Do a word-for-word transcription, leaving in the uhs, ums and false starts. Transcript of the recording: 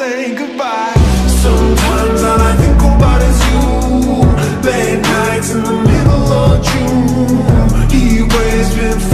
say goodbye. Sometimes all I think about is you. Late nights in the middle of June. He waits before